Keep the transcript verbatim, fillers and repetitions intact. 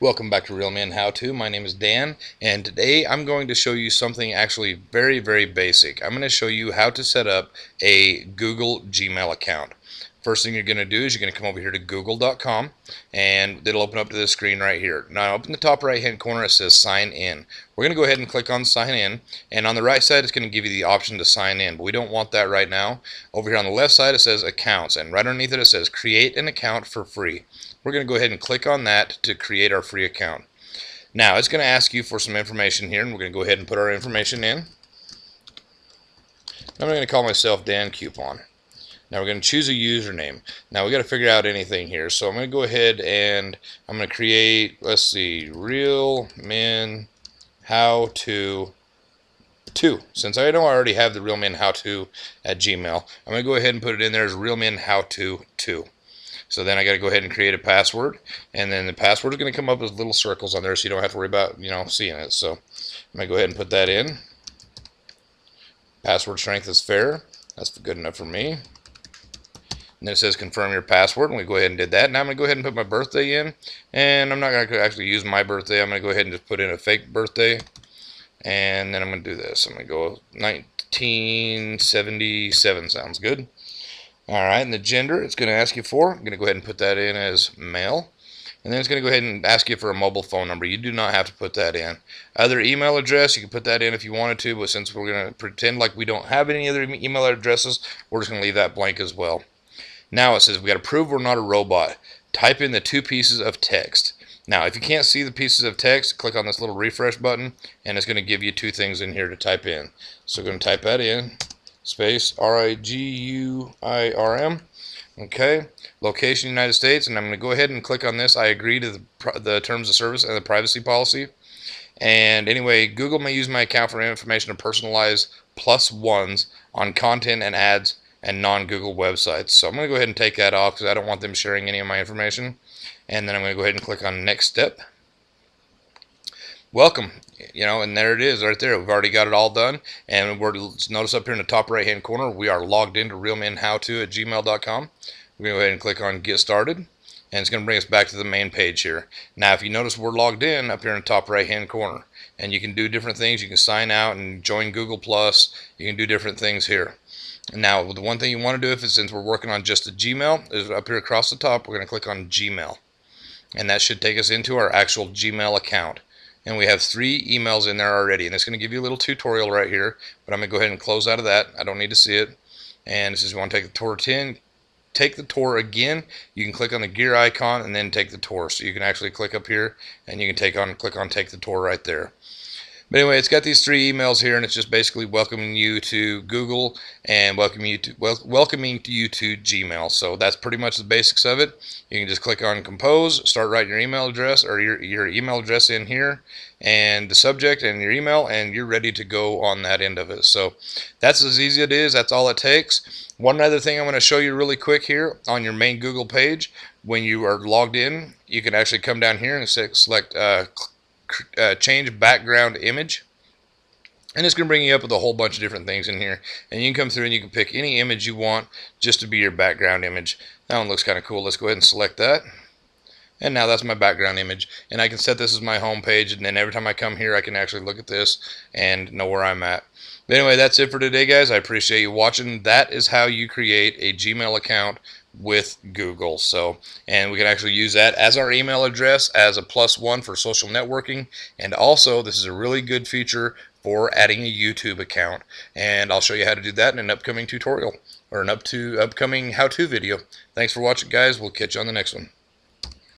Welcome back to Real Men How To. My name is Dan, and today I'm going to show you something actually very, very basic. I'm going to show you how to set up a Google Gmail account. First thing you're going to do is you're going to come over here to google dot com, and it'll open up to this screen right here. Now, up in the top right-hand corner, it says Sign In. We're going to go ahead and click on Sign In, and on the right side, it's going to give you the option to sign in, but we don't want that right now. Over here on the left side, it says Accounts, and right underneath it, it says Create an Account for Free. We're going to go ahead and click on that to create our free account. Now it's going to ask you for some information here, and we're going to go ahead and put our information in. I'm going to call myself Dan Coupon. Now we're going to choose a username. Now we got to figure out anything here, so I'm going to go ahead and I'm going to create, let's see, Real Men How To two. Since I know I already have the Real Men How To at Gmail, I'm going to go ahead and put it in there as Real Men How To two. So then I got to go ahead and create a password, and then the password is going to come up with little circles on there, so you don't have to worry about, you know, seeing it. So I'm going to go ahead and put that in. Password strength is fair. That's good enough for me. And then it says confirm your password, and we go ahead and did that. Now I'm going to go ahead and put my birthday in, and I'm not going to actually use my birthday. I'm going to go ahead and just put in a fake birthday, and then I'm going to do this. I'm going to go nineteen seventy-seven. Sounds good. Alright, and the gender it's going to ask you for, I'm going to go ahead and put that in as male. And then it's going to go ahead and ask you for a mobile phone number. You do not have to put that in. Other email address, you can put that in if you wanted to, but since we're going to pretend like we don't have any other email addresses, we're just going to leave that blank as well. Now it says we got to prove we're not a robot. Type in the two pieces of text. Now, if you can't see the pieces of text, click on this little refresh button, and it's going to give you two things in here to type in. So we're going to type that in. Space R I G U I R M. Okay, location United States, and I'm going to go ahead and click on this. I agree to the, the terms of service and the privacy policy. And anyway, Google may use my account for information to personalize plus ones on content and ads and non-Google websites. So I'm going to go ahead and take that off because I don't want them sharing any of my information. And then I'm going to go ahead and click on next step. Welcome, you know, and there it is right there. We've already got it all done, and we're, notice up here in the top right hand corner, we are logged into real men how to at gmail dot com. We're going to go ahead and click on get started, and it's going to bring us back to the main page here. Now if you notice, we're logged in up here in the top right hand corner, and you can do different things. You can sign out and join Google Plus. You can do different things here. Now the one thing you want to do, if it's, since we're working on just the Gmail, is up here across the top we're going to click on Gmail, and that should take us into our actual Gmail account. And we have three emails in there already, and it's going to give you a little tutorial right here, but I'm going to go ahead and close out of that. I don't need to see it. And it says you want to take the tour ten, take the tour again. You can click on the gear icon and then take the tour. So you can actually click up here, and you can take on, click on take the tour right there. But anyway, it's got these three emails here, and it's just basically welcoming you to Google and welcoming you to, wel welcoming you to Gmail. So that's pretty much the basics of it. You can just click on Compose, start writing your email address or your, your email address in here, and the subject and your email, and you're ready to go on that end of it. So that's as easy as it is. That's all it takes. One other thing I'm going to show you really quick here on your main Google page, when you are logged in, you can actually come down here and select uh, Uh, change background image, and it's going to bring you up with a whole bunch of different things in here, and you can come through and you can pick any image you want just to be your background image. That one looks kind of cool. Let's go ahead and select that, and now that's my background image, and I can set this as my home page, and then every time I come here I can actually look at this and know where I'm at. But anyway, that's it for today, guys. I appreciate you watching. That is how you create a Gmail account with Google. So, and we can actually use that as our email address as a plus one for social networking, and also this is a really good feature for adding a YouTube account, and I'll show you how to do that in an upcoming tutorial or an up to upcoming how-to video. Thanks for watching, guys. We'll catch you on the next one.